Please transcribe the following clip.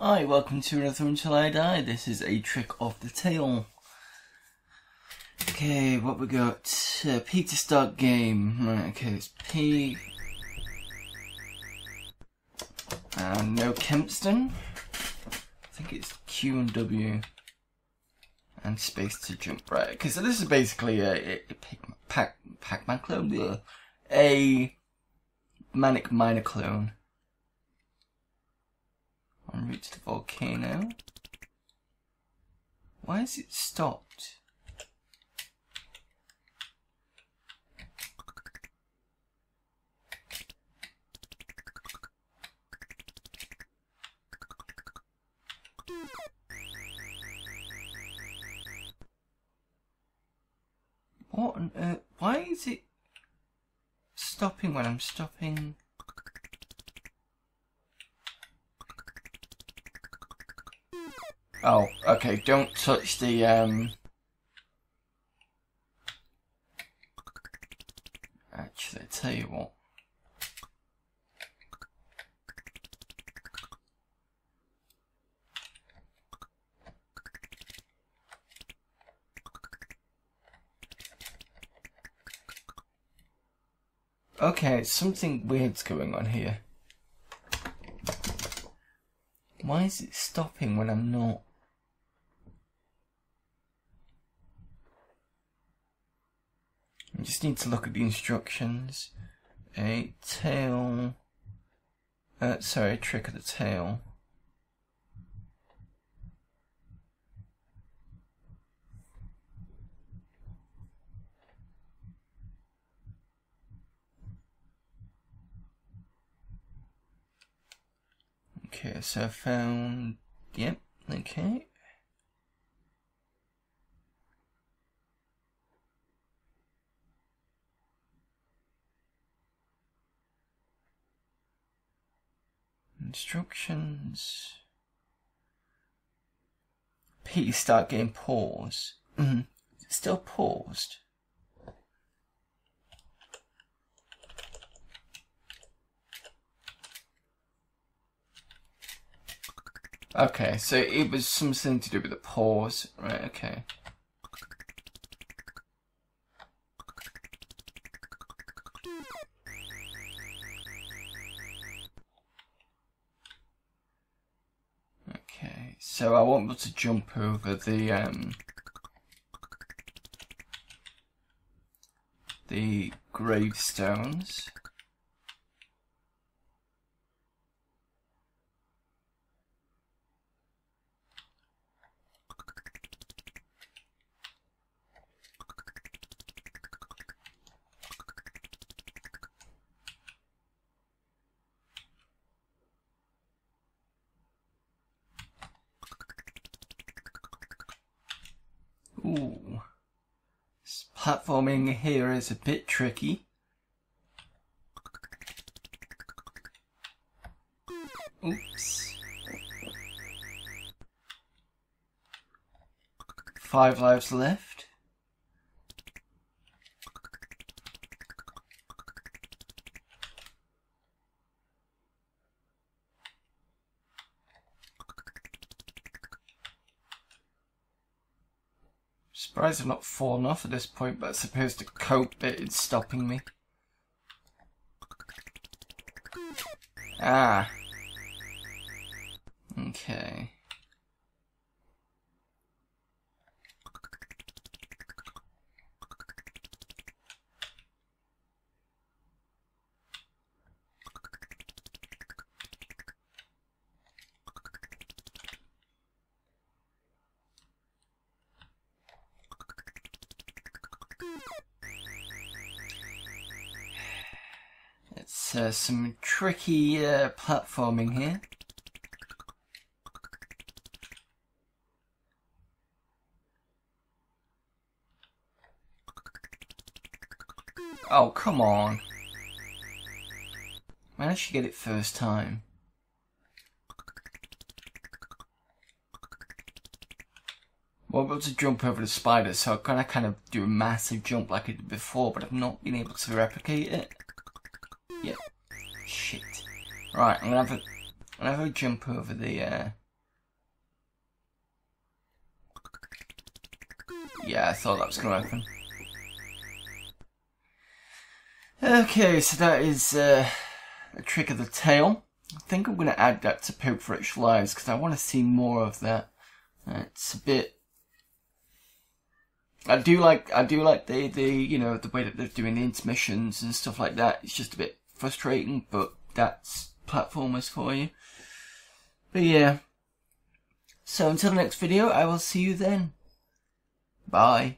Hi, welcome to another Until I Die. This is A Trick of the Tale. Okay, what we got? P to start game. Right, okay, it's P. And no Kempston. I think it's Q and W. And space to jump. Right, okay, so this is basically a Pac-Man clone? Yeah. A Manic Miner clone. En route to the volcano. Why is it stopped? What on earth? Why is it stopping when I'm stopping? Oh, okay, don't touch the, Actually, I tell you what. Okay, something weird's going on here. Why is it stopping when I'm not? I just need to look at the instructions. A tale. Sorry, trick of the tale. Okay, so I found. Yep, okay. Instructions. P start game pause. It's still paused. Okay, so it was something to do with the pause, right? Okay. So I won't be able to jump over the gravestones. Ooh, this platforming here is a bit tricky. Oops. 5 lives left. Surprised I've not fallen off at this point, but I suppose the coat bit is stopping me. Ah. Okay. It's some tricky platforming here. Oh, come on. Man, I should get it first time. Won't be able to jump over the spider, so I kind of do a massive jump like I did before, but I've not been able to replicate it. Yep. Shit. Right, I'm gonna have a jump over the Yeah, I thought that was going to happen. Okay, so that is A Trick of the Tale. I think I'm going to add that to Pope Rich Lives because I want to see more of that. It's a bit... I do like the you know, the way that they're doing the intermissions and stuff like that. It's just a bit frustrating, but that's platformers for you. But yeah. So until the next video, I will see you then. Bye.